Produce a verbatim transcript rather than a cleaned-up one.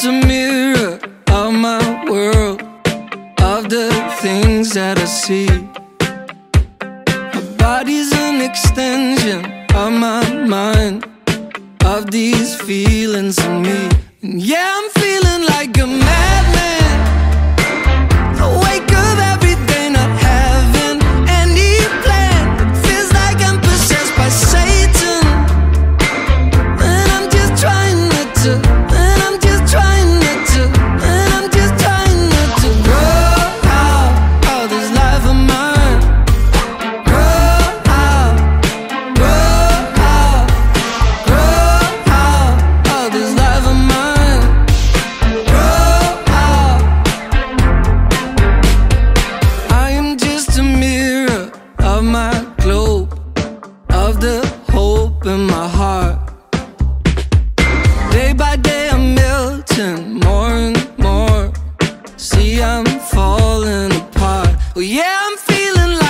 just a mirror of my world, of the things that I see. My body's an extension of my mind, of these feelings in me. And yeah, I'm feeling like a madman. I wake up every day not having any plan. It feels like I'm possessed by Satan, and I'm just trying not to. More and more, see I'm falling apart. Oh yeah, I'm feeling like